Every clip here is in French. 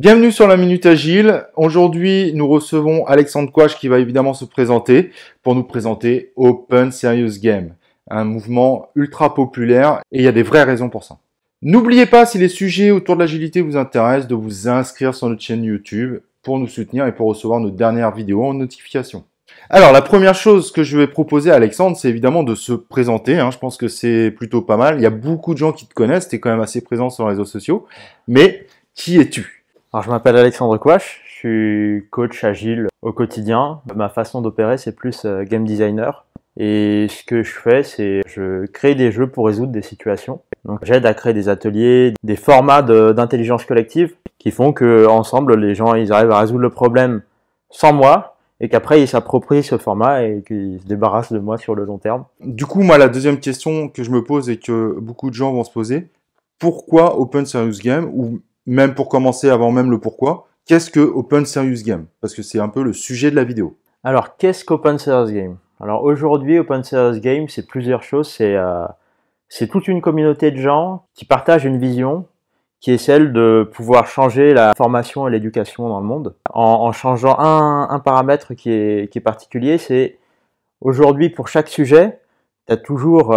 Bienvenue sur la Minute Agile. Aujourd'hui, nous recevons Alexandre Quach qui va évidemment se présenter pour nous présenter Open Serious Game, un mouvement ultra populaire et il y a des vraies raisons pour ça. N'oubliez pas, si les sujets autour de l'agilité vous intéressent, de vous inscrire sur notre chaîne YouTube pour nous soutenir et pour recevoir nos dernières vidéos en notification. Alors, la première chose que je vais proposer à Alexandre, c'est évidemment de se présenter. Je pense que c'est plutôt pas mal. Il y a beaucoup de gens qui te connaissent, tu es quand même assez présent sur les réseaux sociaux. Mais qui es-tu ? Alors, je m'appelle Alexandre Quach, je suis coach agile au quotidien. Ma façon d'opérer, c'est plus game designer. Et ce que je fais, c'est je crée des jeux pour résoudre des situations. Donc, j'aide à créer des ateliers, des formats d'intelligence collective qui font que ensemble, les gens, ils arrivent à résoudre le problème sans moi et qu'après, ils s'approprient ce format et qu'ils se débarrassent de moi sur le long terme. Du coup, moi, la deuxième question que je me pose et que beaucoup de gens vont se poser, pourquoi Open Serious Game ou même pour commencer, avant même le pourquoi, qu'est-ce que Open Serious Game? Parce que c'est un peu le sujet de la vidéo. Alors, qu'est-ce qu'Open Serious Game? Alors aujourd'hui, Open Serious Game, c'est plusieurs choses. C'est toute une communauté de gens qui partagent une vision qui est celle de pouvoir changer la formation et l'éducation dans le monde en changeant un paramètre qui est particulier. C'est aujourd'hui, pour chaque sujet, tu as toujours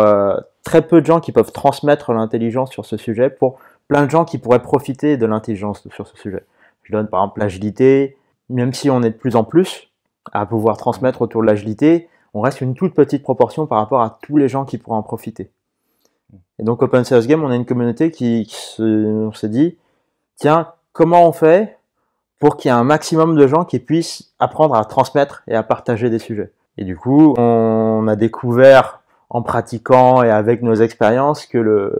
très peu de gens qui peuvent transmettre l'intelligence sur ce sujet pour plein de gens qui pourraient profiter de l'intelligence sur ce sujet. Je donne par exemple l'agilité, même si on est de plus en plus à pouvoir transmettre autour de l'agilité, on reste une toute petite proportion par rapport à tous les gens qui pourraient en profiter. Et donc Open Serious Game, on a une communauté on s'est dit, tiens, comment on fait pour qu'il y ait un maximum de gens qui puissent apprendre à transmettre et à partager des sujets. Et du coup, on a découvert en pratiquant et avec nos expériences que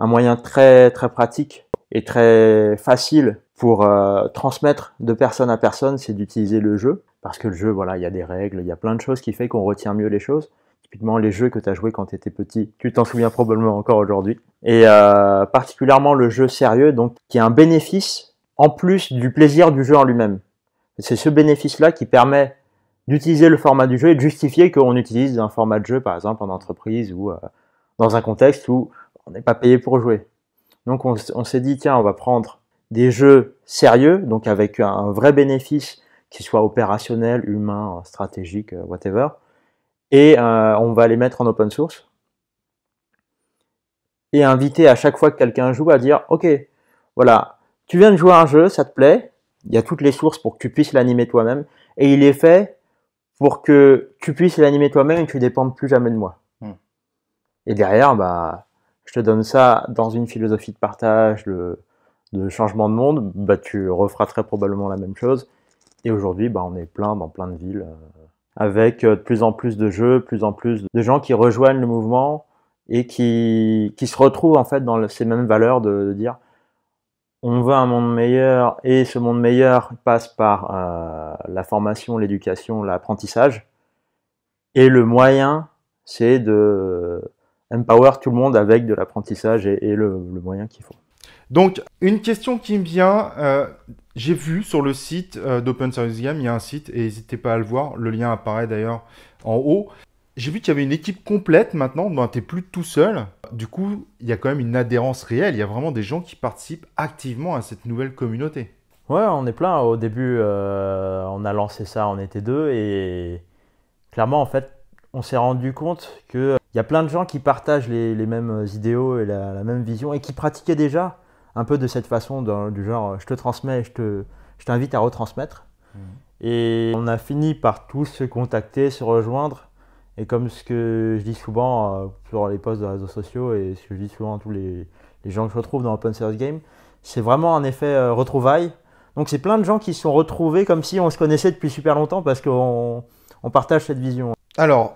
un moyen très très pratique et très facile pour transmettre de personne à personne, c'est d'utiliser le jeu. Parce que le jeu, voilà, il y a des règles, il y a plein de choses qui fait qu'on retient mieux les choses. Typiquement, les jeux que tu as joués quand tu étais petit, tu t'en souviens probablement encore aujourd'hui. Et particulièrement le jeu sérieux, donc qui est un bénéfice en plus du plaisir du jeu en lui-même. C'est ce bénéfice-là qui permet d'utiliser le format du jeu et de justifier qu'on utilise un format de jeu, par exemple en entreprise ou dans un contexte où on n'est pas payé pour jouer. Donc on s'est dit, tiens, on va prendre des jeux sérieux, donc avec un vrai bénéfice, qui soit opérationnel, humain, stratégique, whatever, et on va les mettre en open source, et inviter à chaque fois que quelqu'un joue à dire, ok, voilà, tu viens de jouer à un jeu, ça te plaît, il y a toutes les sources pour que tu puisses l'animer toi-même, et il est fait pour que tu puisses l'animer toi-même et que tu ne dépendes plus jamais de moi. Et derrière, bah, je te donne ça dans une philosophie de partage, de changement de monde, bah, tu referas très probablement la même chose. Et aujourd'hui, bah, on est dans plein de villes, avec de plus en plus de jeux, de plus en plus de gens qui rejoignent le mouvement et qui se retrouvent en fait dans ces mêmes valeurs de dire on veut un monde meilleur et ce monde meilleur passe par la formation, l'éducation, l'apprentissage. Et le moyen, c'est de empower tout le monde avec de l'apprentissage et le moyen qu'il faut. Donc, une question qui me vient, j'ai vu sur le site d'Open Serious Game, il y a un site, et n'hésitez pas à le voir, le lien apparaît d'ailleurs en haut. J'ai vu qu'il y avait une équipe complète maintenant, ben, tu n'es plus tout seul. Du coup, il y a quand même une adhérence réelle, il y a vraiment des gens qui participent activement à cette nouvelle communauté. Ouais, on est plein. Au début, on a lancé ça, on était deux, et clairement, en fait, on s'est rendu compte que il y a plein de gens qui partagent les mêmes idéaux et la même vision et qui pratiquaient déjà un peu de cette façon, du genre je te transmets, je t'invite à retransmettre. Et on a fini par tous se contacter, se rejoindre. Et comme ce que je dis souvent sur les posts de réseaux sociaux et ce que je dis souvent à tous les gens que je retrouve dans Open Serious Game, c'est vraiment un effet retrouvaille. Donc c'est plein de gens qui se sont retrouvés comme si on se connaissait depuis super longtemps parce qu'on partage cette vision. Alors,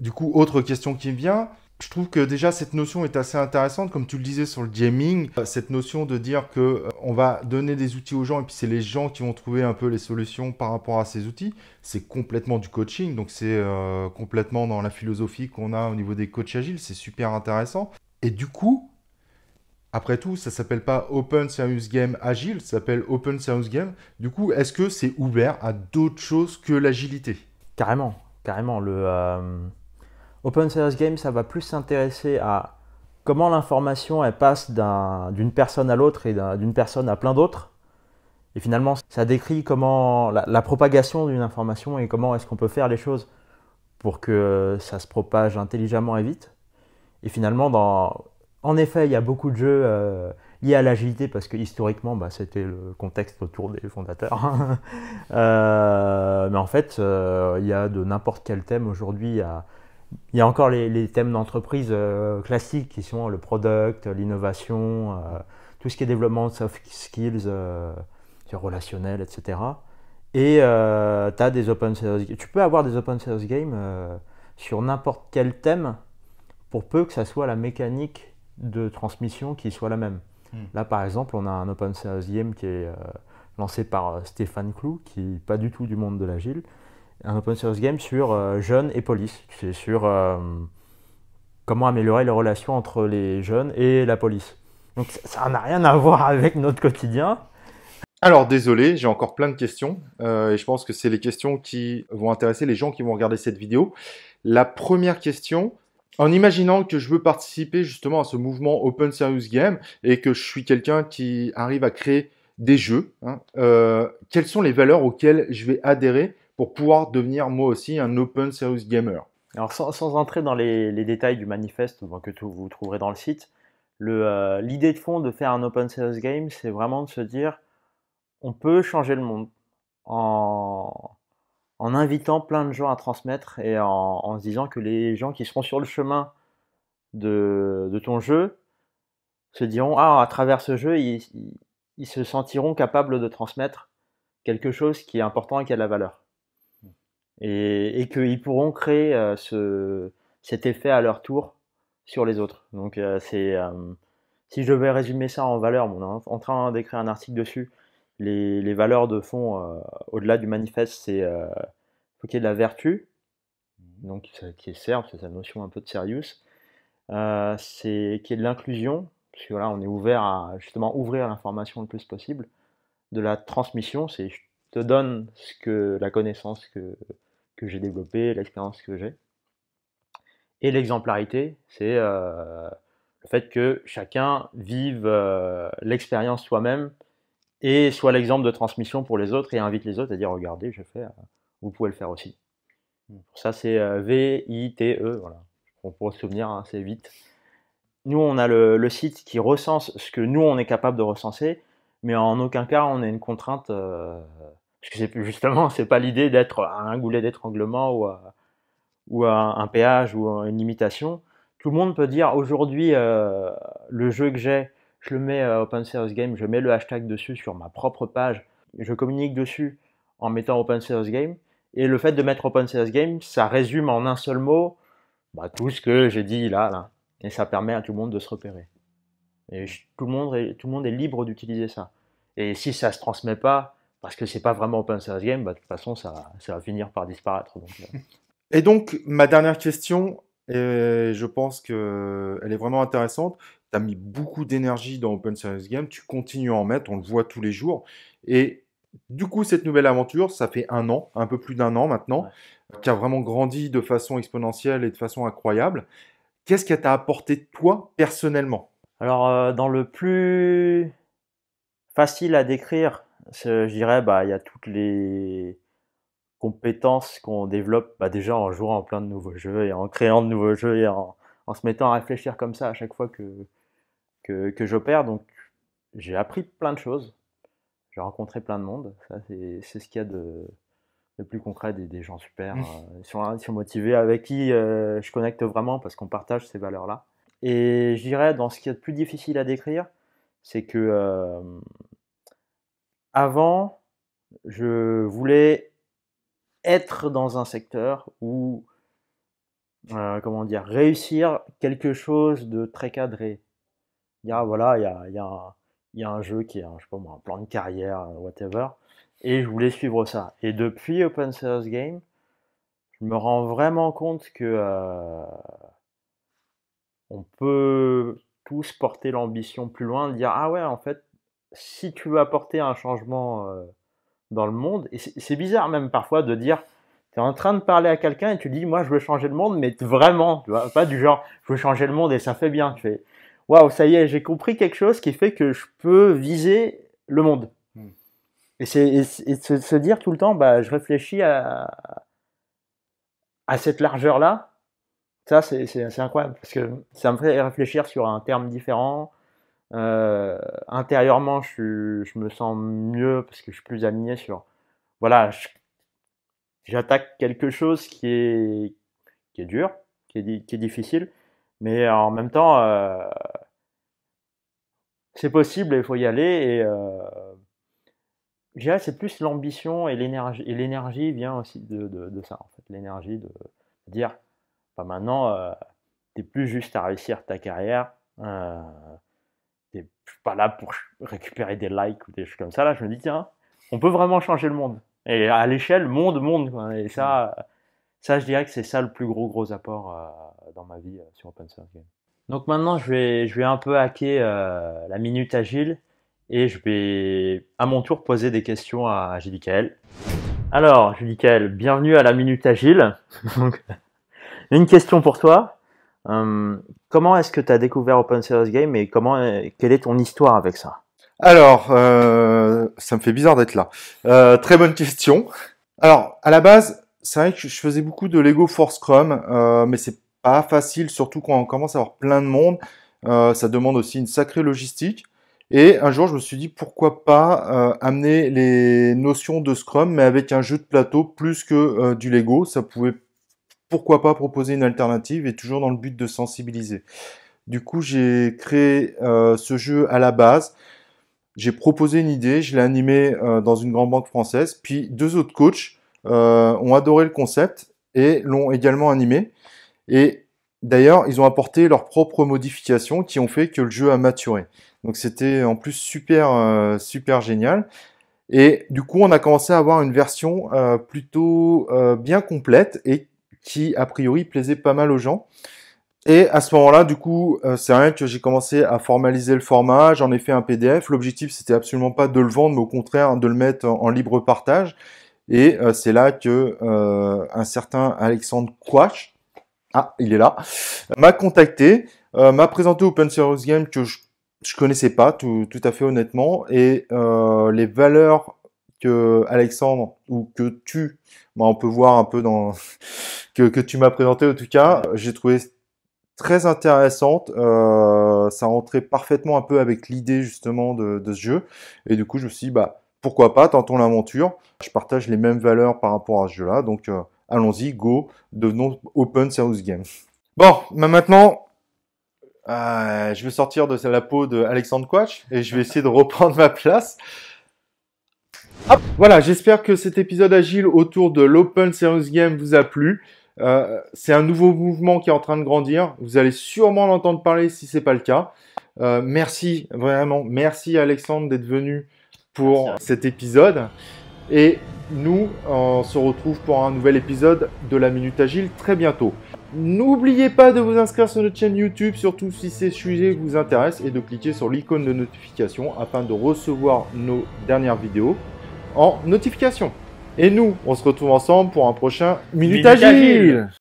du coup, autre question qui me vient, je trouve que déjà cette notion est assez intéressante, comme tu le disais sur le gaming, cette notion de dire qu'on va donner des outils aux gens et puis c'est les gens qui vont trouver un peu les solutions par rapport à ces outils, c'est complètement du coaching, donc c'est complètement dans la philosophie qu'on a au niveau des coachs agiles, c'est super intéressant. Et du coup, après tout, ça ne s'appelle pas Open Serious Game Agile, ça s'appelle Open Serious Game. Du coup, est-ce que c'est ouvert à d'autres choses que l'agilité? Carrément, carrément. Open Serious Game, ça va plus s'intéresser à comment l'information passe d'une personne à l'autre et d'une personne à plein d'autres, Et finalement, ça décrit comment la propagation d'une information et comment est-ce qu'on peut faire les choses pour que ça se propage intelligemment et vite. Et finalement, en effet, il y a beaucoup de jeux liés à l'agilité parce que historiquement, c'était le contexte autour des fondateurs. Mais en fait, il y a de n'importe quel thème aujourd'hui. Il y a encore les thèmes d'entreprise classiques qui sont le product, l'innovation, tout ce qui est développement de soft skills, relationnel, etc. Et t'as des open serious games. Tu peux avoir des open serious games sur n'importe quel thème pour peu que ça soit la mécanique de transmission qui soit la même. Là, par exemple, on a un open serious game qui est lancé par Stéphane Clou, qui n'est pas du tout du monde de l'agile. Un open serious game sur jeunes et police. C'est sur comment améliorer les relations entre les jeunes et la police. Donc ça n'a rien à voir avec notre quotidien. Alors désolé, j'ai encore plein de questions et je pense que c'est les questions qui vont intéresser les gens qui vont regarder cette vidéo. La première question, en imaginant que je veux participer justement à ce mouvement Open Serious Game et que je suis quelqu'un qui arrive à créer des jeux, quelles sont les valeurs auxquelles je vais adhérer pour pouvoir devenir moi aussi un Open Serious Gamer? Alors sans entrer dans les détails du manifeste que vous trouverez dans le site, l'idée de fond de faire un Open Serious Game, c'est vraiment de se dire: on peut changer le monde en invitant plein de gens à transmettre et en se disant que les gens qui seront sur le chemin de ton jeu se diront: ah, à travers ce jeu, ils se sentiront capables de transmettre quelque chose qui est important et qui a de la valeur. Et qu'ils pourront créer cet effet à leur tour sur les autres. Donc, si je devais résumer ça en valeur, on est en train d'écrire un article dessus. Les valeurs de fond, au-delà du manifeste, c'est faut qu'il y ait de la vertu, donc qui est serbe, c'est sa notion un peu de serious, c'est qu'il y ait de l'inclusion, parce que voilà, on est ouvert à justement ouvrir l'information le plus possible, de la transmission, c'est je te donne la connaissance que j'ai développée, l'expérience que j'ai, et l'exemplarité, c'est le fait que chacun vive l'expérience soi-même, et soit l'exemple de transmission pour les autres et invite les autres à dire: regardez, j'ai fait, vous pouvez le faire aussi. Pour ça, c'est VITE, voilà. Pour se souvenir, hein, c'est vite. Nous, on a le site qui recense ce que nous, on est capable de recenser, mais en aucun cas, on est une contrainte, parce que justement, c'est pas l'idée d'être un goulet d'étranglement ou un péage ou une limitation. Tout le monde peut dire: aujourd'hui, le jeu que j'ai, je le mets à Open Serious Game, je mets le hashtag dessus sur ma propre page, je communique dessus en mettant Open Serious Game. Et le fait de mettre Open Serious Game, ça résume en un seul mot tout ce que j'ai dit là. Et ça permet à tout le monde de se repérer. Et tout le monde est libre d'utiliser ça. Et si ça ne se transmet pas, parce que ce n'est pas vraiment Open Serious Game, de toute façon, ça va finir par disparaître. Et donc, ma dernière question, et je pense qu'elle est vraiment intéressante. Tu as mis beaucoup d'énergie dans Open Serious Game, tu continues à en mettre, on le voit tous les jours. Et du coup, cette nouvelle aventure, ça fait un an, un peu plus d'un an maintenant, ouais, qui a vraiment grandi de façon exponentielle et de façon incroyable. Qu'est-ce qu'elle t'a apporté, toi, personnellement? Alors, dans le plus facile à décrire, je dirais, il y a toutes les compétences qu'on développe déjà en jouant en plein de nouveaux jeux et en créant de nouveaux jeux et en se mettant à réfléchir comme ça à chaque fois que j'opère. Donc j'ai appris plein de choses, j'ai rencontré plein de monde, c'est ce qu'il y a de plus concret, des gens super, qui sont motivés, avec qui je connecte vraiment parce qu'on partage ces valeurs-là. Et je dirais, dans ce qui est le plus difficile à décrire, c'est que avant, je voulais être dans un secteur où réussir quelque chose de très cadré. Il y a un jeu qui est un plan de carrière, whatever, et je voulais suivre ça. Et depuis Open Serious Game, je me rends vraiment compte que on peut tous porter l'ambition plus loin, de dire: ah ouais, en fait, si tu veux apporter un changement dans le monde, et c'est bizarre même parfois de dire: tu es en train de parler à quelqu'un et tu dis: moi, je veux changer le monde, mais vraiment, tu vois, pas du genre je veux changer le monde et ça fait bien. Tu fais: waouh, ça y est, j'ai compris quelque chose qui fait que je peux viser le monde. Et se dire tout le temps, bah, je réfléchis à cette largeur-là, ça c'est incroyable, parce que ça me fait réfléchir sur un terme différent. Intérieurement, je me sens mieux parce que je suis plus aligné sur... Voilà, j'attaque quelque chose qui est dur, qui est difficile, mais en même temps, c'est possible et il faut y aller. Et je dirais que c'est plus l'ambition et l'énergie. Et l'énergie vient aussi de ça, en fait. L'énergie de dire, bah maintenant, t'es plus juste à réussir ta carrière. T'es pas là pour récupérer des likes ou des choses comme ça. Là, je me dis, tiens, on peut vraiment changer le monde. Et à l'échelle, monde, quoi. Et ça, je dirais que c'est ça le plus gros apport dans ma vie sur Open Source Game. Donc maintenant, je vais un peu hacker la Minute Agile et je vais à mon tour poser des questions à Julie-Kaël. Alors, Julie-Kaël, bienvenue à la Minute Agile. Donc, une question pour toi. Comment est-ce que tu as découvert Open Serious Game et quelle est ton histoire avec ça? Alors, ça me fait bizarre d'être là. Très bonne question. Alors, à la base, c'est vrai que je faisais beaucoup de Lego for Scrum, mais c'est pas facile, surtout quand on commence à avoir plein de monde. Ça demande aussi une sacrée logistique. Et un jour, je me suis dit, pourquoi pas amener les notions de Scrum, mais avec un jeu de plateau plus que du Lego. Ça pouvait pourquoi pas proposer une alternative et toujours dans le but de sensibiliser. Du coup, j'ai créé ce jeu à la base. J'ai proposé une idée, je l'ai animé dans une grande banque française. Puis deux autres coachs ont adoré le concept et l'ont également animé. Et d'ailleurs, ils ont apporté leurs propres modifications qui ont fait que le jeu a maturé. Donc c'était en plus super génial. Et du coup, on a commencé à avoir une version plutôt bien complète et qui a priori plaisait pas mal aux gens. Et à ce moment-là, du coup, c'est vrai que j'ai commencé à formaliser le format, j'en ai fait un PDF. L'objectif, c'était absolument pas de le vendre, mais au contraire de le mettre en libre partage. Et c'est là que un certain Alexandre Quach, ah, il est là, m'a contacté, m'a présenté Open Serious Game que je connaissais pas tout à fait honnêtement, et les valeurs que Alexandre, ou que tu, bah on peut voir un peu dans que tu m'as présenté en tout cas, j'ai trouvé très intéressante. Ça rentrait parfaitement un peu avec l'idée justement de ce jeu. Et du coup, je me suis dit, bah, pourquoi pas, tentons l'aventure. Je partage les mêmes valeurs par rapport à ce jeu-là. Donc, allons-y, go, devenons Open Serious Game. Bon, bah maintenant, je vais sortir de la peau de Alexandre Quach et je vais essayer de reprendre ma place. Hop, voilà, j'espère que cet épisode agile autour de l'Open Serious Game vous a plu. C'est un nouveau mouvement qui est en train de grandir. Vous allez sûrement l'entendre parler si ce n'est pas le cas. Merci, vraiment, merci Alexandre d'être venu pour cet épisode. Et nous, on se retrouve pour un nouvel épisode de la Minute Agile très bientôt. N'oubliez pas de vous inscrire sur notre chaîne YouTube, surtout si ces sujets vous intéressent, et de cliquer sur l'icône de notification afin de recevoir nos dernières vidéos en notification. Et nous, on se retrouve ensemble pour un prochain Minute Agile.